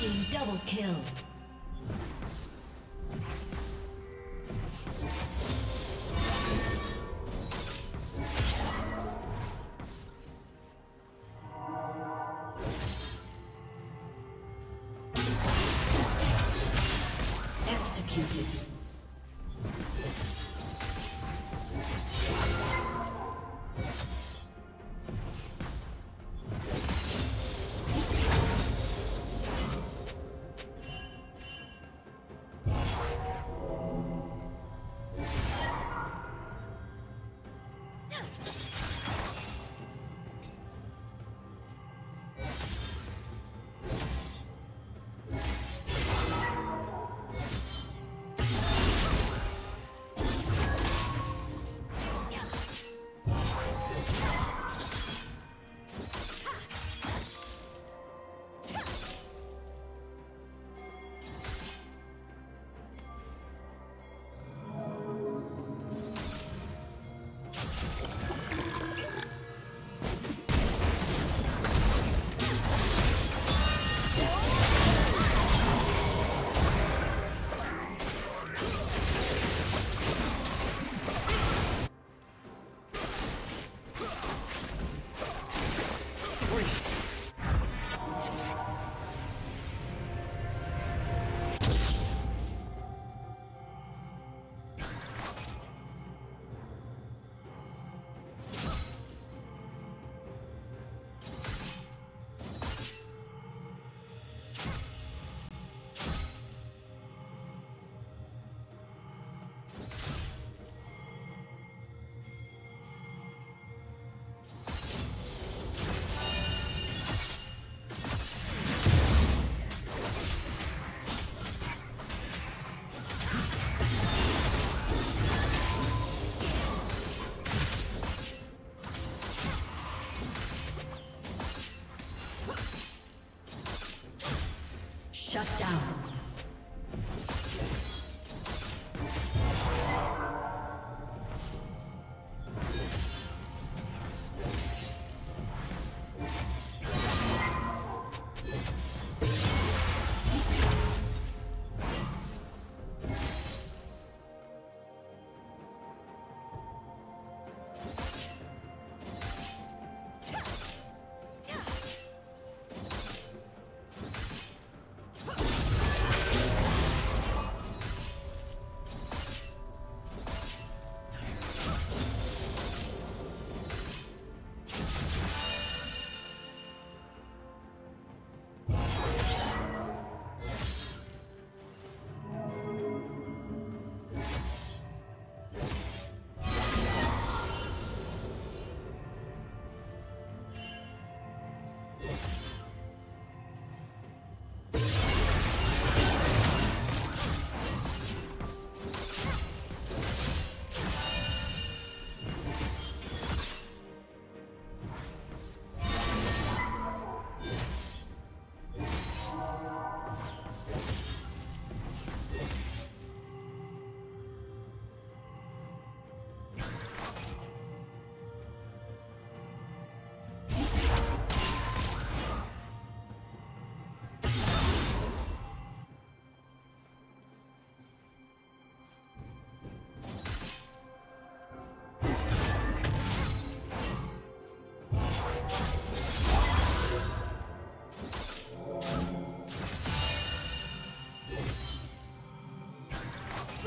Team double kill. Executed. Shut down.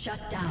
Shut down.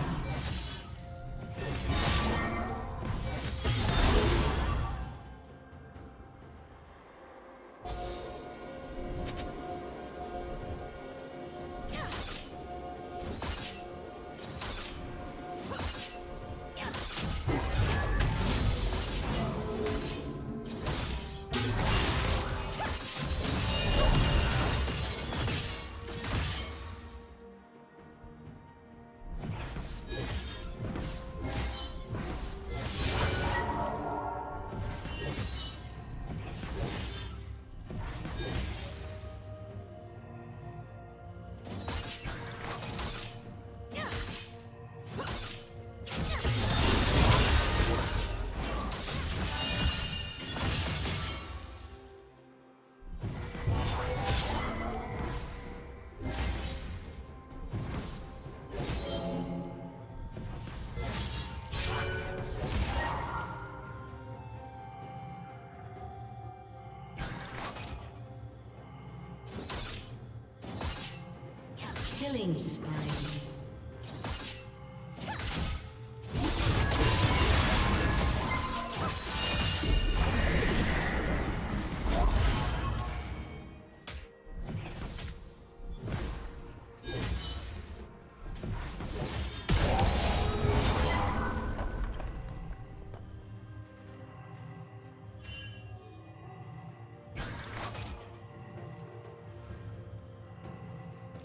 Killing spree.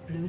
Blue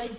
Red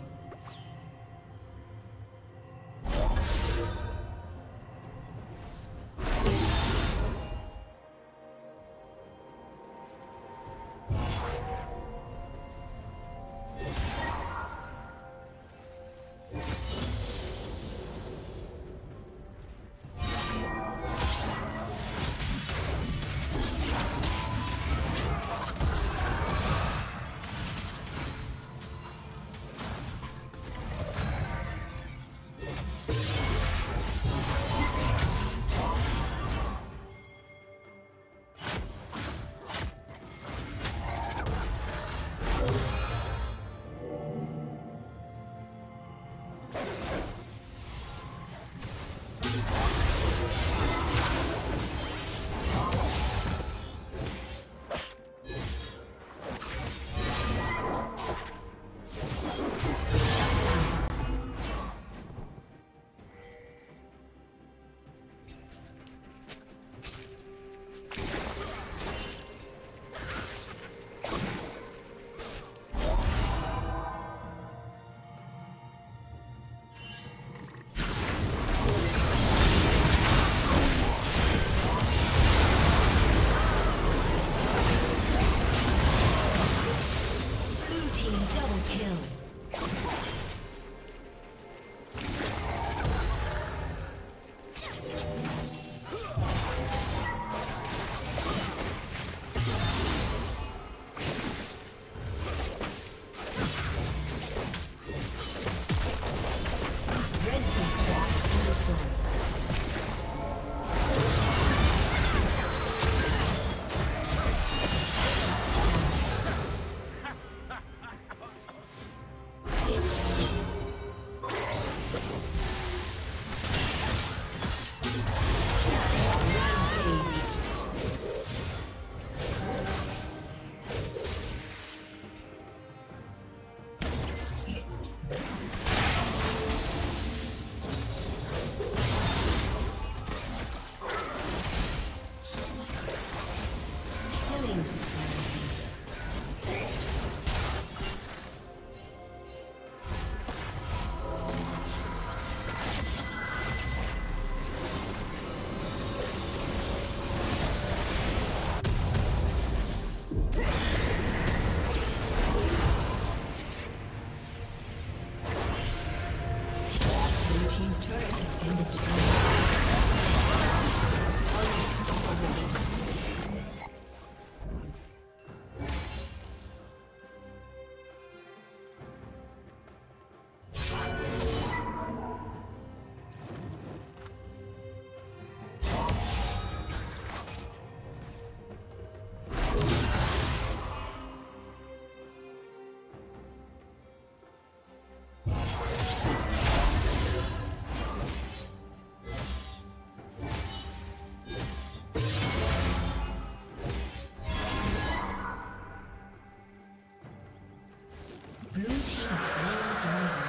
Blue team slain dragon.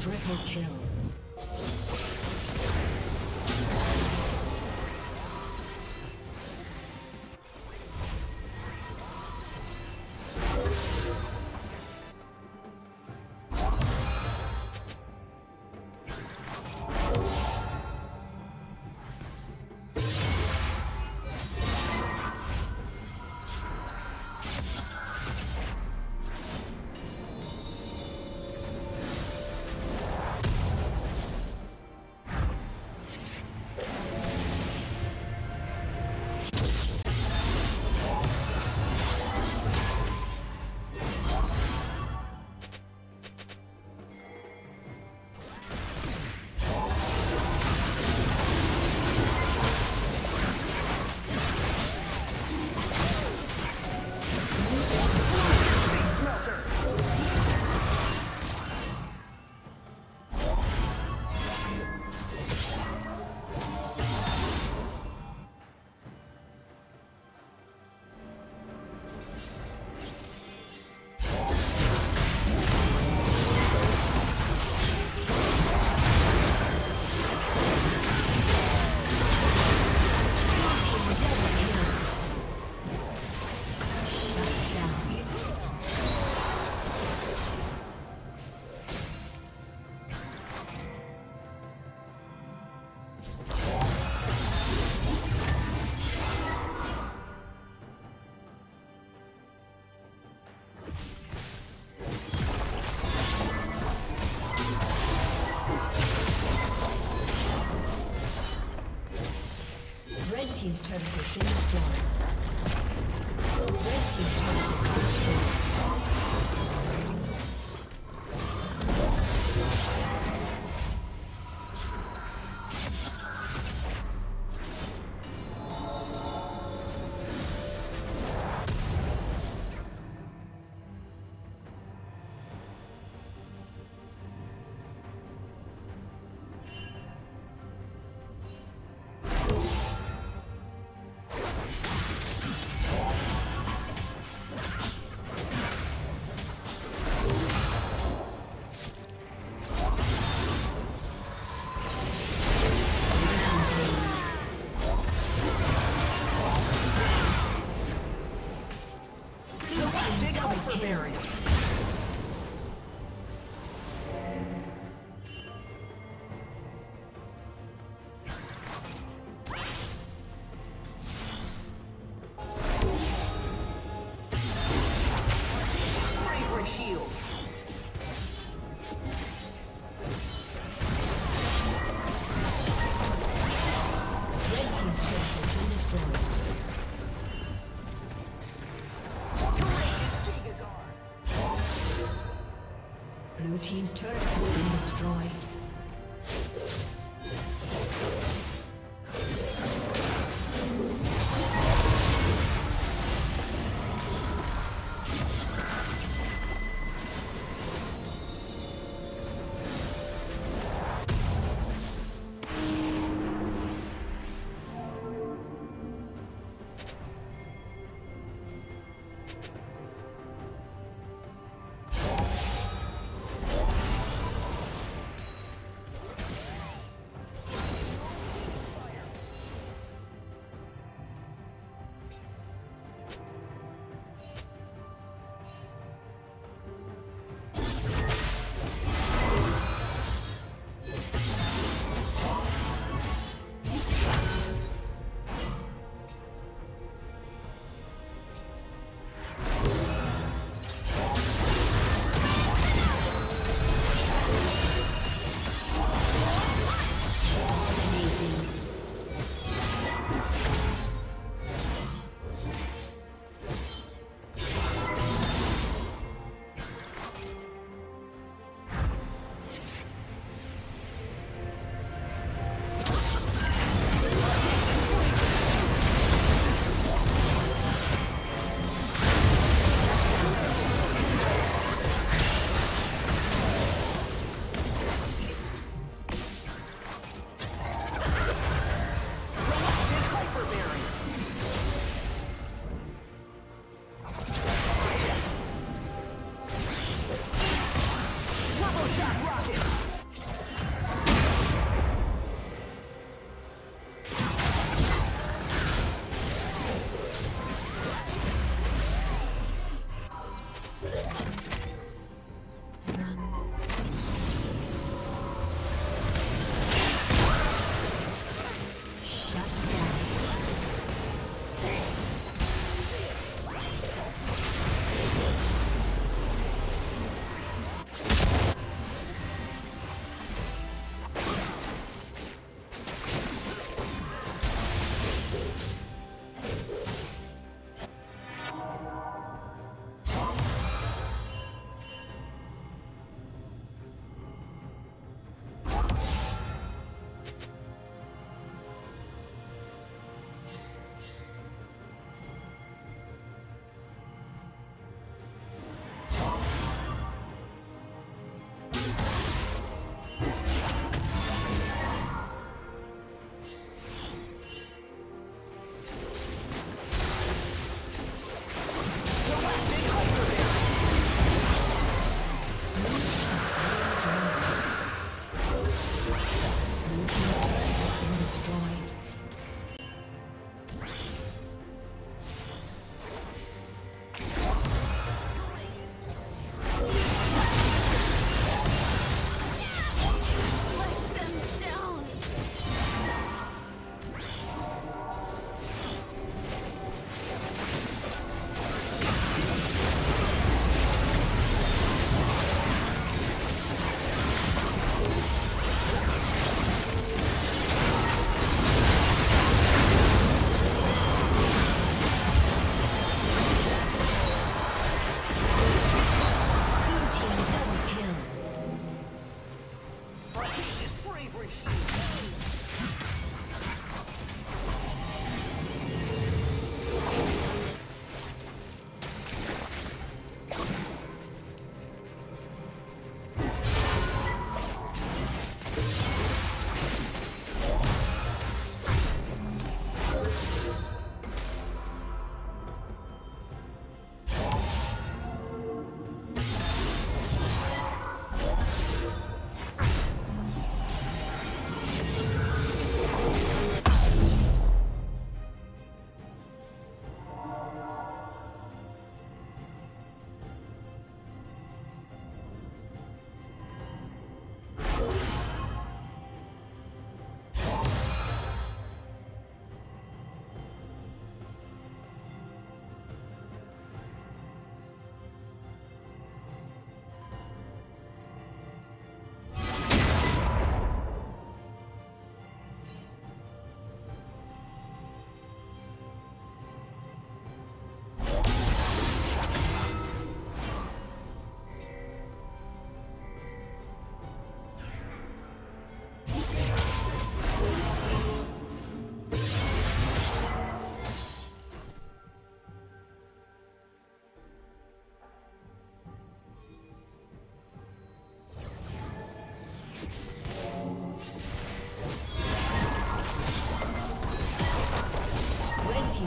Triple kill. team's turret has been destroyed. The red team's turret has been destroyed. Blue team's turret has been destroyed.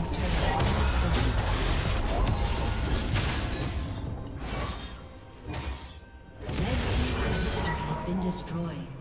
team's turn to destroyed. Red team's turret has been destroyed.